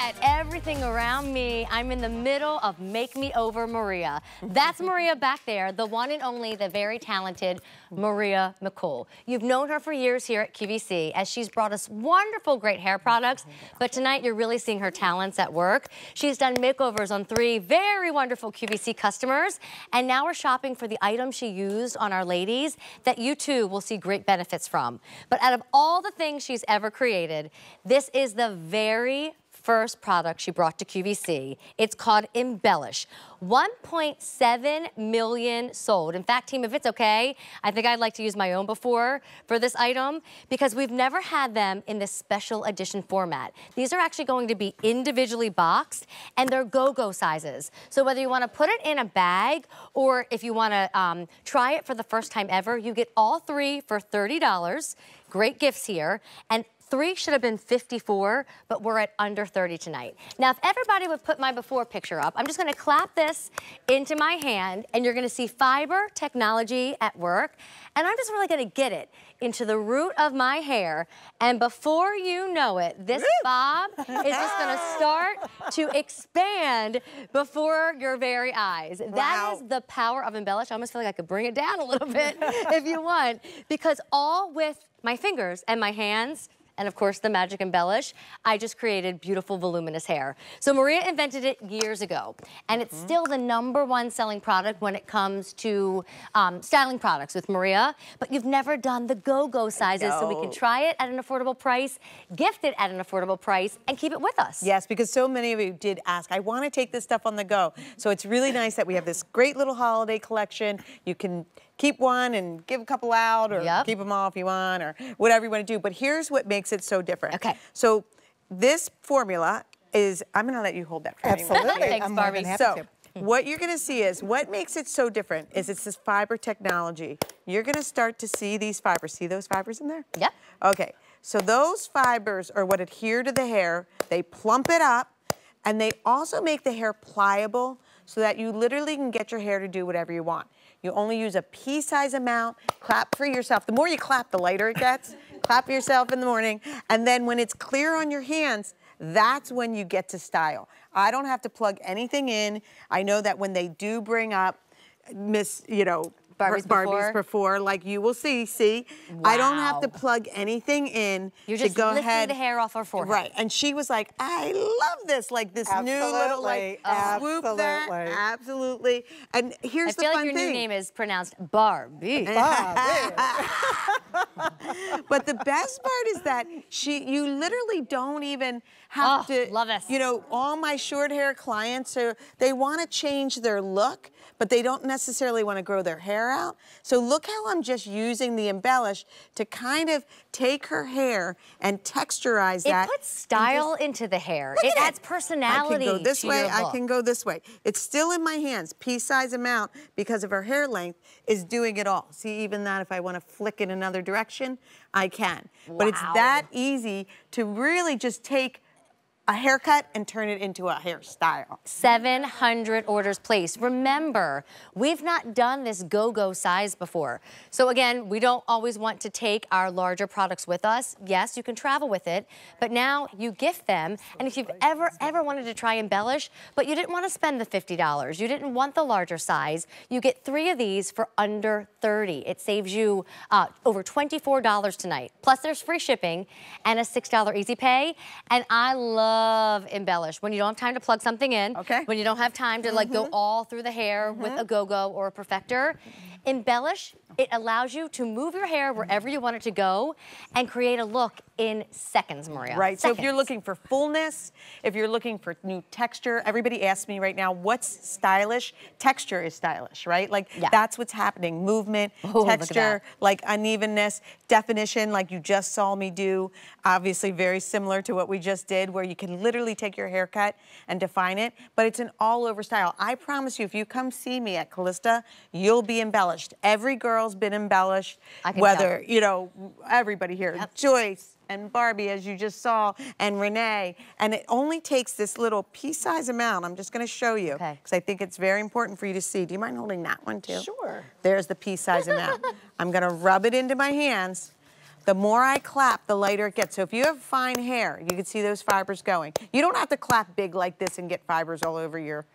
at everything around me. I'm in the middle of Make Me Over Maria. That's Maria back there, the one and only, the very talented Maria McCool. You've known her for years here at QVC as she's brought us wonderful, great hair products, but tonight you're really seeing her talents at work. She's done makeovers on 3 very wonderful QVC customers, and now we're shopping for the items she used on our ladies that you too will see great benefits from. But out of all the things she's ever created, this is the very first product she brought to QVC. It's called Embellish. 1.7 million sold. In fact, team, if it's okay, I think I'd like to use my own before for this item because we've never had them in this special edition format. These are actually going to be individually boxed and they're GoGo sizes. So whether you want to put it in a bag or if you want to try it for the first time ever, you get all 3 for $30. Great gifts here. And 3 should have been 54, but we're at under 30 tonight. Now, if everybody would put my before picture up, I'm just gonna clap this into my hand, and you're gonna see fiber technology at work, and I'm just really gonna get it into the root of my hair, and before you know it, this bob is just gonna start to expand before your very eyes. Wow. That is the power of Embellish. I almost feel like I could bring it down a little bit if you want, because all with my fingers and my hands, and of course the magic Embellish, I just created beautiful voluminous hair. So Maria invented it years ago, and it's still the #1 selling product when it comes to styling products with Maria, but you've never done the go-go sizes, so we can try it at an affordable price, gift it at an affordable price, and keep it with us. Yes, because so many of you did ask, I wanna take this stuff on the go. So it's really nice that we have this great little holiday collection. You can keep one and give a couple out, or keep them all if you want, or whatever you want to do. But here's what makes it so different. Okay. So this formula is, I'm going to let you hold that for me. Absolutely. Thanks, I'm Barbie. So what you're going to see is, what makes it so different is it's this fiber technology. You're going to start to see these fibers. See those fibers in there? Yep. Okay. So those fibers are what adhere to the hair. They plump it up, and they also make the hair pliable so that you literally can get your hair to do whatever you want. You only use a pea-size amount. Clap for yourself. The more you clap, the lighter it gets. Clap for yourself in the morning. And then when it's clear on your hands, that's when you get to style. I don't have to plug anything in. I know that when they do bring up Miss, you know, Barbie's before, like you will see. Wow. I don't have to plug anything in. You're just lifting the hair off her forehead. Right, and she was like, I love this, like this new little like swoop there. Absolutely. And here's the fun thing. I feel like your new name is pronounced Barbie. But the best part is that you literally don't even have to, you know, all my short hair clients, they want to change their look, but they don't necessarily want to grow their hair out. So look how I'm just using the Embellish to kind of take her hair and texturize that. It puts style into the hair. It adds personality. I can go this way, I can go this way. It's still in my hands, pea-size amount, because of her hair length is doing it all. See, even that, if I want to flick in another direction, I can. Wow. But it's that easy to really just take a haircut and turn it into a hairstyle. 700 orders placed. Remember, we've not done this go-go size before. So again, we don't always want to take our larger products with us. Yes, you can travel with it, but now you gift them. And if you've ever wanted to try Embellish, but you didn't want to spend the $50, you didn't want the larger size, you get 3 of these for under 30. It saves you over $24 tonight. Plus there's free shipping and a $6 easy pay. And I love Embellish when you don't have time to plug something in, when you don't have time to like go all through the hair with a go-go or a perfector. Embellish, it allows you to move your hair wherever you want it to go and create a look in seconds, Maria. Right, seconds. So if you're looking for fullness, if you're looking for new texture, everybody asks me right now, what's stylish? Texture is stylish, right? Like that's what's happening. Movement, texture, like unevenness, definition, like you just saw me do, obviously very similar to what we just did, where you can literally take your haircut and define it, but it's an all-over style. I promise you, if you come see me at Calista, you'll be embellished. Every girl's been embellished, whether, you know, everybody here, Joyce and Barbie, as you just saw, and Renee, and it only takes this little pea-size amount. I'm just gonna show you, because I think it's very important for you to see. Do you mind holding that one too? Sure. There's the pea-size amount. I'm gonna rub it into my hands. The more I clap, the lighter it gets. So if you have fine hair, you can see those fibers going. You don't have to clap big like this and get fibers all over your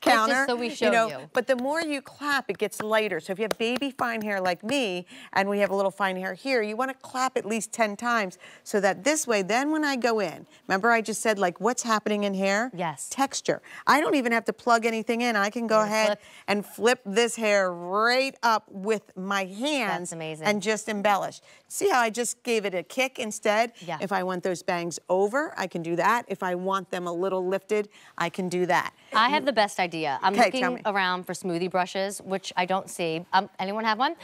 counter. Just so we show you. But the more you clap, it gets lighter. So if you have baby fine hair like me, and we have a little fine hair here, you want to clap at least 10 times so that this way, then when I go in, remember I just said like what's happening in hair? Yes. Texture. I don't even have to plug anything in. I can go ahead and flip this hair right up with my hands. That's amazing. And just embellish. See how I just gave it a kick instead? Yeah. If I want those bangs over, I can do that. If I want them a little lifted, I can do that. I have the best idea. I'm looking around for smoothie brushes, which I don't see. Anyone have one?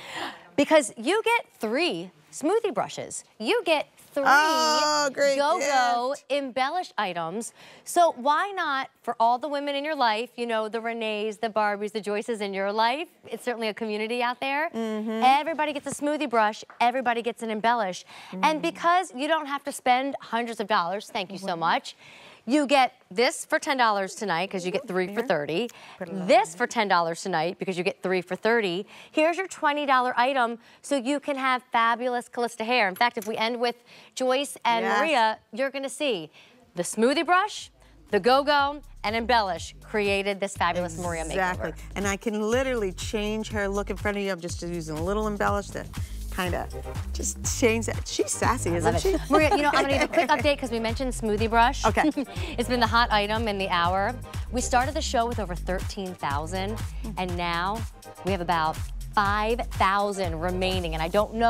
Because you get 3 smoothie brushes. You get 3 GoGo embellish items. So why not, for all the women in your life, you know, the Renees, the Barbies, the Joyces in your life, it's certainly a community out there. Mm-hmm. Everybody gets a smoothie brush, everybody gets an embellish. Mm-hmm. And because you don't have to spend hundreds of dollars, thank you so much, you get this for $10 tonight because you get 3 for $30. This for $10 tonight because you get 3 for $30. Here's your $20 item so you can have fabulous Calista hair. In fact, if we end with Joyce and Maria, you're gonna see the smoothie brush, the GoGo, and Embellish created this fabulous Maria makeover. Exactly, and I can literally change her look in front of you. I'm just using a little Embellish to kind of just change that. She's sassy, isn't she? Maria, you know, I'm gonna need a quick update because we mentioned smoothie brush. Okay. It's been the hot item in the hour. We started the show with over 13,000, and now we have about 5,000 remaining, and I don't know